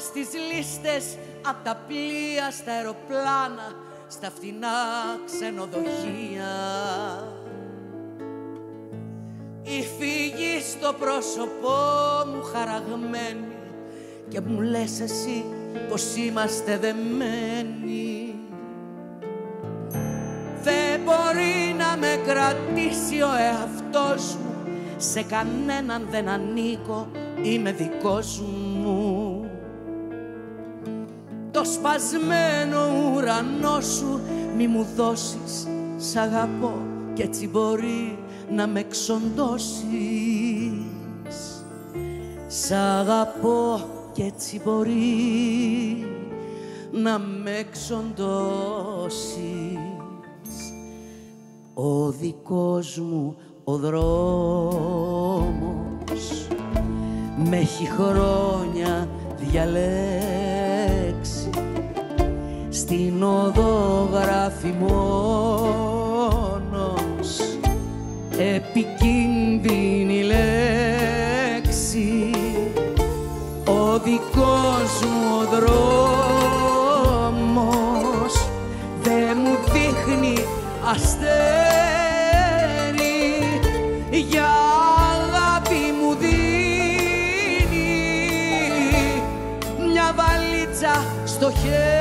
στις λίστες, απ' τα πλοία στα αεροπλάνα, στα φτηνά ξενοδοχεία. Η φυγή στο πρόσωπό μου χαραγμένη, και μου λες εσύ πως είμαστε δεμένοι. Δεν μπορεί να με κρατήσει ο εαυτός μου, σε κανέναν δεν ανήκω, είμαι δικός μου. Το σπασμένο ουρανό σου μη μου δώσεις, σ' αγαπώ κι έτσι μπορεί να με εξοντώσεις. Σ' αγαπώ κι έτσι μπορεί να με εξοντώσεις. Ο δικός μου ο δρόμος με έχει χρόνια διαλέξει, στην οδό γράφει μόνος επικίνδυνη λέξη. Ο δικός μου ο δρόμος δεν μου δείχνει αστέρι, για αγάπη μου δίνει μια βαλίτσα στο χέρι.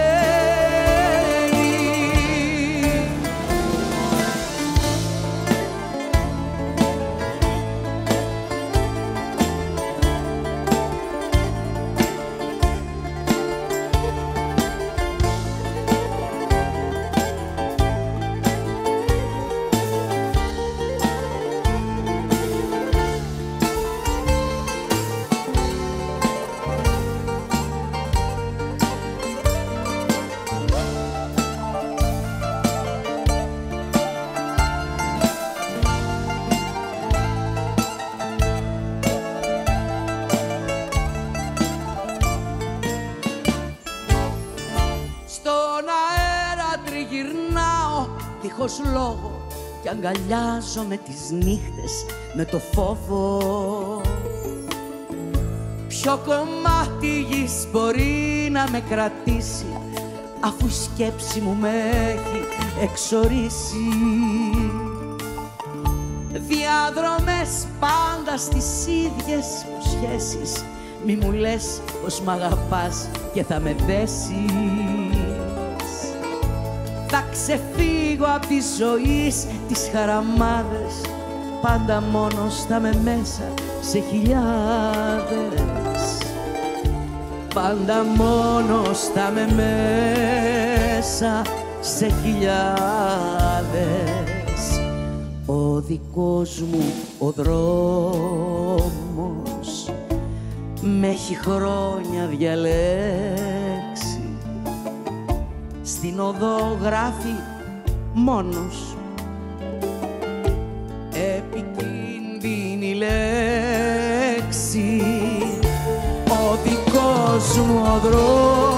Δίχως λόγο κι αγκαλιάζομαι τις νύχτες με το φόβο. Ποιο κομμάτι γης μπορεί να με κρατήσει, αφού η σκέψη μου με έχει εξορίσει. Διαδρομές πάντα στις ίδιες σχέσεις, μη μου λες πως μ' αγαπάς και θα με δέσεις. Θα ξεφύγω απ' τη ζωής τις χαραμάδες, πάντα μόνος θα με μέσα σε χιλιάδες. Πάντα μόνος θα με μέσα σε χιλιάδες. Ο δικός μου ο δρόμος με έχει χρόνια διαλέξει, στην οδό γράφει μόνος επικίνδυνη λέξη. Ο δικός μου ο δρόμος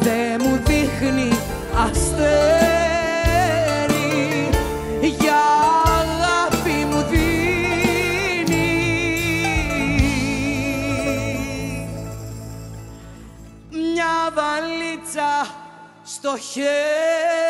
δεν μου δείχνει αστέρι, για αγάπη μου δίνει μια βαλίτσα στο χέρι.